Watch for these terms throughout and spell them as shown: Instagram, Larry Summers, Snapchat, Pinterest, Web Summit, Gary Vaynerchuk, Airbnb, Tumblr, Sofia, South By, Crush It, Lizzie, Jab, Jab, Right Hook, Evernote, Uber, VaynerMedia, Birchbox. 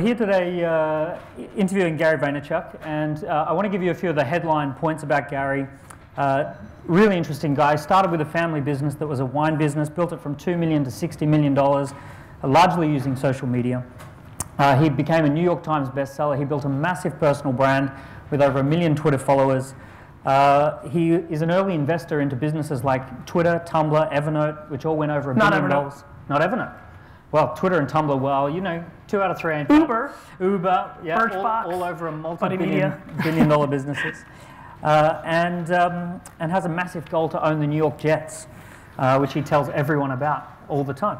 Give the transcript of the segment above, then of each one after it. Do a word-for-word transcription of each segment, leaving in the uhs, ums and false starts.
we're here today uh, interviewing Gary Vaynerchuk, and uh, I want to give you a few of the headline points about Gary. Uh, really interesting guy. Started with a family business that was a wine business, built it from two million dollars to sixty million dollars, uh, largely using social media. Uh, he became a New York Times bestseller. He built a massive personal brand with over a million Twitter followers. Uh, he is an early investor into businesses like Twitter, Tumblr, Evernote, which all went over a billion dollars. Not Evernote. Well, Twitter and Tumblr, well, you know, two out of three. Uber. Uber, yeah, Birchbox, all, all over a multi-billion billion dollar businesses. Uh, and, um, and has a massive goal to own the New York Jets, uh, which he tells everyone about all the time.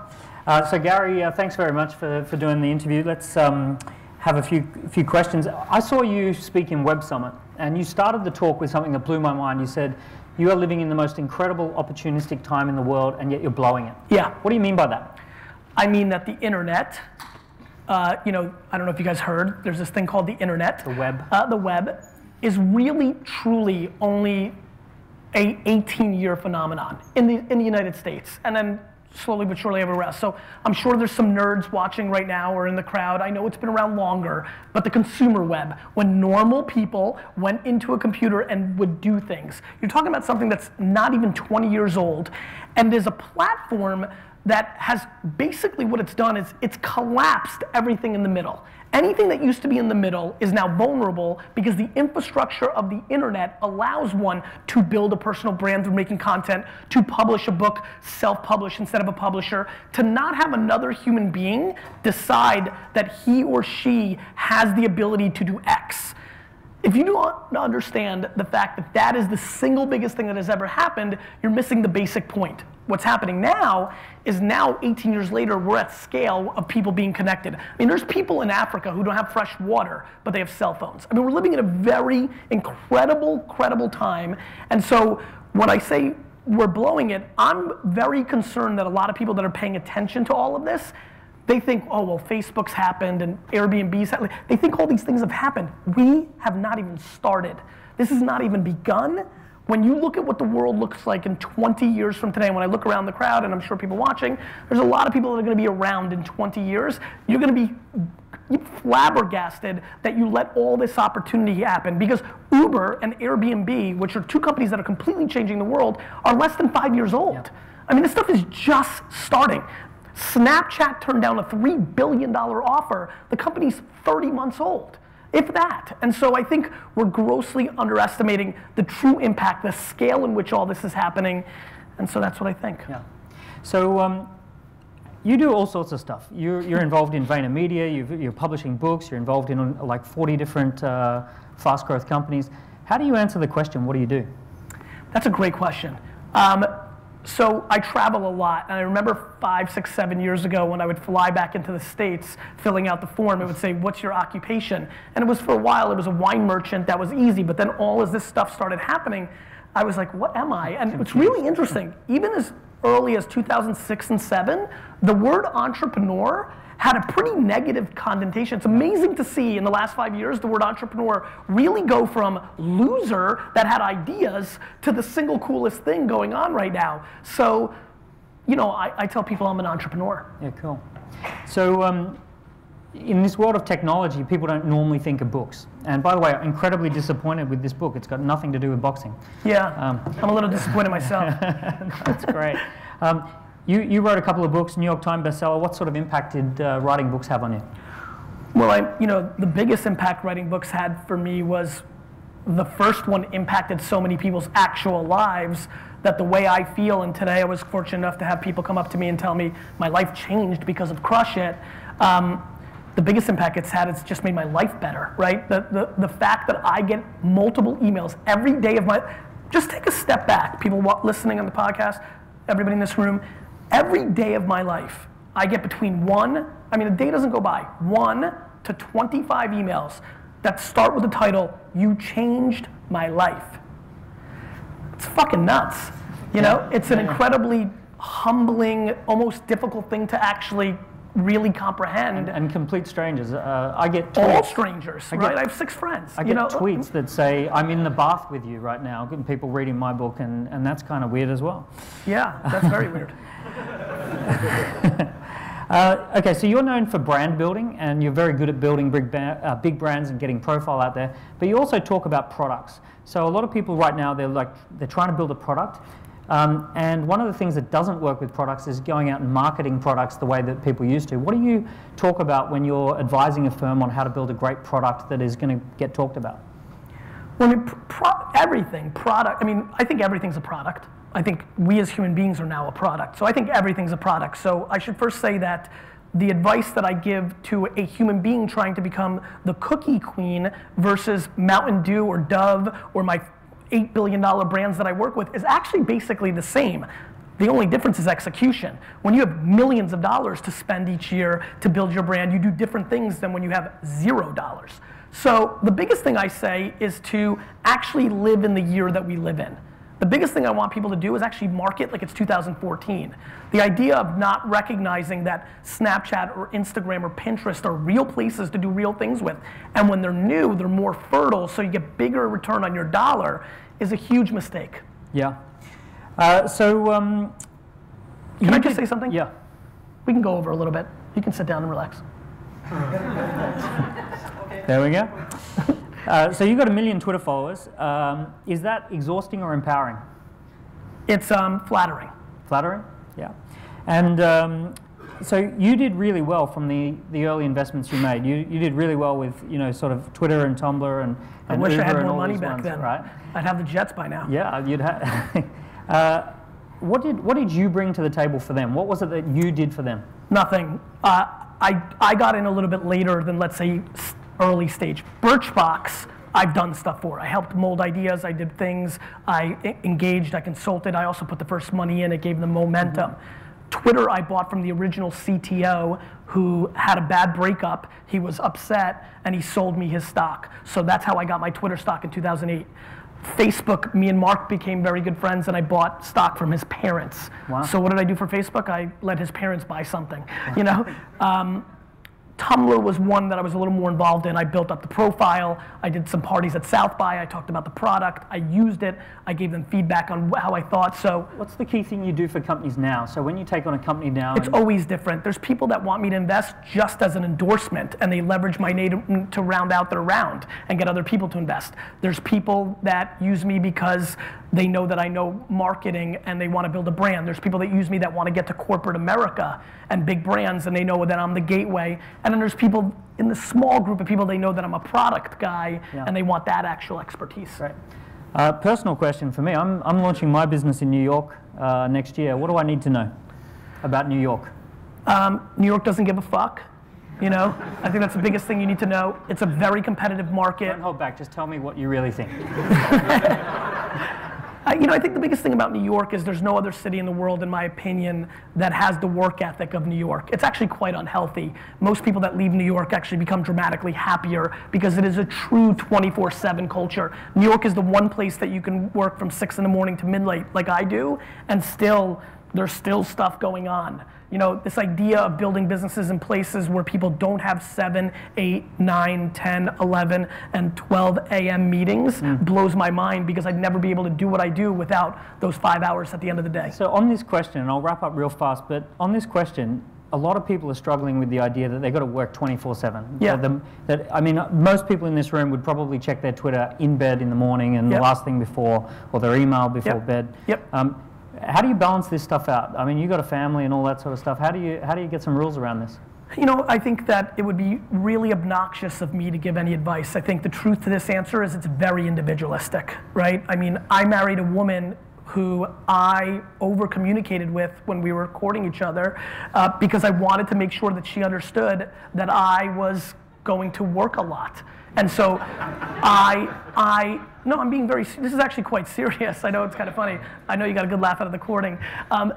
Uh, so Gary, uh, thanks very much for, for doing the interview. Let's um, have a few, few questions. I saw you speak in Web Summit, and you started the talk with something that blew my mind. You said, you are living in the most incredible opportunistic time in the world, and yet you're blowing it. Yeah. What do you mean by that? I mean that the internet, uh, you know, I don't know if you guys heard, there's this thing called the internet. The web. Uh, the web is really, truly only a eighteen year phenomenon in the, in the United States, and then slowly but surely everywhere else. So I'm sure there's some nerds watching right now or in the crowd. I know it's been around longer, but the consumer web, when normal people went into a computer and would do things. You're talking about something that's not even twenty years old, and there's a platform that has basically what it's done is it's collapsed everything in the middle. Anything that used to be in the middle is now vulnerable because the infrastructure of the internet allows one to build a personal brand through making content, to publish a book, self-publish instead of a publisher, to not have another human being decide that he or she has the ability to do X. If you don't understand the fact that that is the single biggest thing that has ever happened, you're missing the basic point. What's happening now is now eighteen years later, we're at scale of people being connected. I mean, there's people in Africa who don't have fresh water, but they have cell phones. I mean, we're living in a very incredible, incredible time. And so when I say we're blowing it, I'm very concerned that a lot of people that are paying attention to all of this, they think, oh, well, Facebook's happened and Airbnb's happened. They think all these things have happened. We have not even started. This has not even begun. When you look at what the world looks like in twenty years from today, when I look around the crowd, and I'm sure people watching, there's a lot of people that are gonna be around in twenty years. You're gonna be flabbergasted that you let all this opportunity happen, because Uber and Airbnb, which are two companies that are completely changing the world, are less than five years old. Yeah. I mean, this stuff is just starting. Snapchat turned down a three billion dollar offer. The company's thirty months old. If that. And so I think we're grossly underestimating the true impact, the scale in which all this is happening. And so that's what I think. Yeah. So um, you do all sorts of stuff. You're, you're involved in VaynerMedia. You've, you're publishing books. You're involved in like forty different uh, fast growth companies. How do you answer the question, what do you do? That's a great question. Um, So I travel a lot, and I remember five, six, seven years ago when I would fly back into the States filling out the form, it would say, what's your occupation? And it was for a while, it was a wine merchant, that was easy, but then all as this stuff started happening, I was like, what am I? And it's really interesting, even as early as two thousand six and seven, the word entrepreneur had a pretty negative connotation. It's amazing to see in the last five years the word entrepreneur really go from loser that had ideas to the single coolest thing going on right now. So, you know, I, I tell people I'm an entrepreneur. Yeah, cool. So, um, in this world of technology, people don't normally think of books. And by the way, I'm incredibly disappointed with this book. It's got nothing to do with boxing. Yeah, um, I'm a little disappointed myself. That's great. Um, You, you wrote a couple of books, New York Times bestseller. What sort of impact did uh, writing books have on you? Well, I, you know, the biggest impact writing books had for me was the first one impacted so many people's actual lives that the way I feel, and today I was fortunate enough to have people come up to me and tell me my life changed because of Crush It. Um, the biggest impact it's had, it's just made my life better, right? The, the, the fact that I get multiple emails every day of my, just take a step back, people listening on the podcast, everybody in this room, every day of my life, I get between one, I mean a day doesn't go by, one to twenty-five emails that start with the title, you changed my life. It's fucking nuts. You know, it's an incredibly humbling, almost difficult thing to actually really comprehend. And, and complete strangers. Uh, I get tweets. All strangers, I get, right? I have six friends. I get you know? tweets that say, I'm in the bath with you right now, and people reading my book, and, and that's kind of weird as well. Yeah, that's very weird. Uh, okay, so you're known for brand building, and you're very good at building big, uh, big brands and getting profile out there. But you also talk about products. So a lot of people right now, they're like they're trying to build a product. Um, and one of the things that doesn't work with products is going out and marketing products the way that people used to. What do you talk about when you're advising a firm on how to build a great product that is going to get talked about? Well, pro everything, product, I mean, I think everything's a product. I think we as human beings are now a product. So I think everything's a product. So I should first say that the advice that I give to a human being trying to become the cookie queen versus Mountain Dew or Dove or my eight billion dollar brands that I work with is actually basically the same. The only difference is execution. When you have millions of dollars to spend each year to build your brand, you do different things than when you have zero dollars. So the biggest thing I say is to actually live in the year that we live in. The biggest thing I want people to do is actually market like it's two thousand fourteen. The idea of not recognizing that Snapchat or Instagram or Pinterest are real places to do real things with, and when they're new, they're more fertile, so you get bigger return on your dollar, is a huge mistake. Yeah. Uh, so, um, can I just say something? Yeah. We can go over a little bit. You can sit down and relax. There we go. Uh, so you've got a million Twitter followers. Um, is that exhausting or empowering? It's um, flattering. Flattering? Yeah. And um, so you did really well from the, the early investments you made. You, you did really well with, you know, sort of Twitter and Tumblr and, and I wish Uber I had more and all money back ones, then. Right? I'd have the jets by now. Yeah, you'd have. uh, what, did, what did you bring to the table for them? What was it that you did for them? Nothing. Uh, I, I got in a little bit later than, let's say, early stage. Birchbox, I've done stuff for. I helped mold ideas, I did things, I engaged, I consulted, I also put the first money in, it gave them momentum. Mm-hmm. Twitter I bought from the original C T O who had a bad breakup, he was upset, and he sold me his stock. So that's how I got my Twitter stock in two thousand eight. Facebook, me and Mark became very good friends, and I bought stock from his parents. Wow. So what did I do for Facebook? I let his parents buy something, you know? Um, Tumblr was one that I was a little more involved in. I built up the profile. I did some parties at South By. I talked about the product. I used it. I gave them feedback on how I thought. So what's the key thing you do for companies now? So when you take on a company now, it's always different. There's people that want me to invest just as an endorsement, and they leverage my name to round out their round and get other people to invest. There's people that use me because they know that I know marketing and they want to build a brand. There's people that use me that want to get to corporate America and big brands, and they know that I'm the gateway. And then there's people in the small group of people, they know that I'm a product guy, yeah, and they want that actual expertise. Right. Uh, personal question for me. I'm, I'm launching my business in New York uh, next year. What do I need to know about New York? Um, New York doesn't give a fuck. You know, I think that's the biggest thing you need to know. It's a very competitive market. Don't hold back. Just tell me what you really think. I, you know, I think the biggest thing about New York is there's no other city in the world, in my opinion, that has the work ethic of New York. It's actually quite unhealthy. Most people that leave New York actually become dramatically happier because it is a true twenty-four seven culture. New York is the one place that you can work from six in the morning to midnight, like I do, and still, there's still stuff going on. You know, this idea of building businesses in places where people don't have seven, eight, nine, ten, eleven, and twelve A M meetings mm. blows my mind, because I'd never be able to do what I do without those five hours at the end of the day. So on this question, and I'll wrap up real fast, but on this question, a lot of people are struggling with the idea that they've got to work twenty-four seven. Yeah. That, that, I mean, most people in this room would probably check their Twitter in bed in the morning and yep. the last thing before, or their email before yep. bed. Yep. Um, How do you balance this stuff out? I mean, you've got a family and all that sort of stuff. How do you, how do you get some rules around this? You know, I think that it would be really obnoxious of me to give any advice. I think the truth to this answer is it's very individualistic, right? I mean, I married a woman who I over-communicated with when we were courting each other uh, because I wanted to make sure that she understood that I was going to work a lot. And so I, I, no, I'm being very, this is actually quite serious. I know it's kind of funny. I know you got a good laugh out of the courting. Um,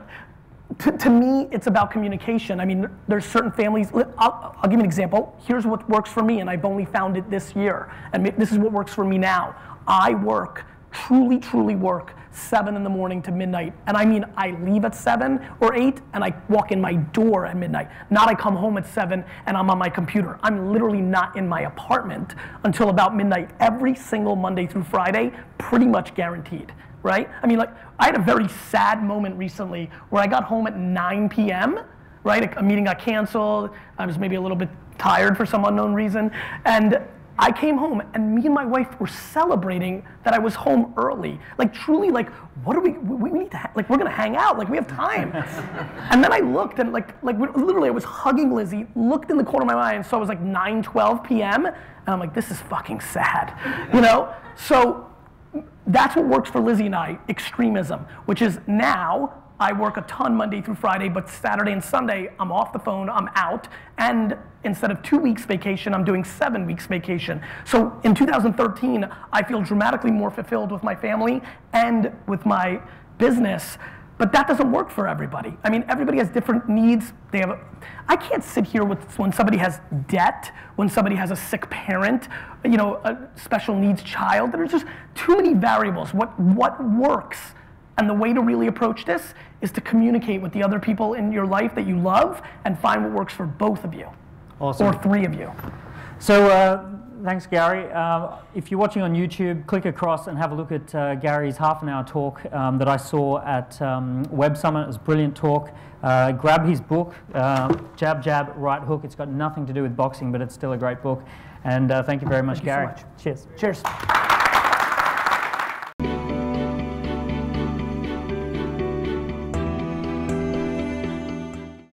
to, to me, it's about communication. I mean, there's certain families, I'll, I'll give you an example. Here's what works for me, and I've only found it this year. And this is what works for me now. I work, truly, truly work, seven in the morning to midnight. And I mean, I leave at seven or eight, and I walk in my door at midnight. Not I come home at seven and I'm on my computer. I'm literally not in my apartment until about midnight every single Monday through Friday, pretty much guaranteed, right? I mean, like, I had a very sad moment recently where I got home at nine P M right? A meeting got canceled. I was maybe a little bit tired for some unknown reason. And I came home and me and my wife were celebrating that I was home early. Like truly, like, what do we, we need to, ha- like we're gonna hang out, like we have time. And then I looked and like, like literally I was hugging Lizzie, looked in the corner of my eye and saw it was like nine twelve p m And I'm like, this is fucking sad, you know? So that's what works for Lizzie and I, extremism, which is now, I work a ton Monday through Friday, but Saturday and Sunday, I'm off the phone, I'm out, and instead of two weeks vacation, I'm doing seven weeks vacation. So in two thousand thirteen, I feel dramatically more fulfilled with my family and with my business, but that doesn't work for everybody. I mean, everybody has different needs. They have. A, I can't sit here with when somebody has debt, when somebody has a sick parent, you know, a special needs child. There's just too many variables. What what works? And the way to really approach this is to communicate with the other people in your life that you love and find what works for both of you, awesome. Or three of you. So uh, thanks, Gary. Uh, if you're watching on YouTube, click across and have a look at uh, Gary's half an hour talk um, that I saw at um, Web Summit. It was a brilliant talk. Uh, grab his book, uh, Jab, Jab, Right Hook. It's got nothing to do with boxing, but it's still a great book. And uh, thank you very much, thank Gary. You so much. Cheers. Cheers.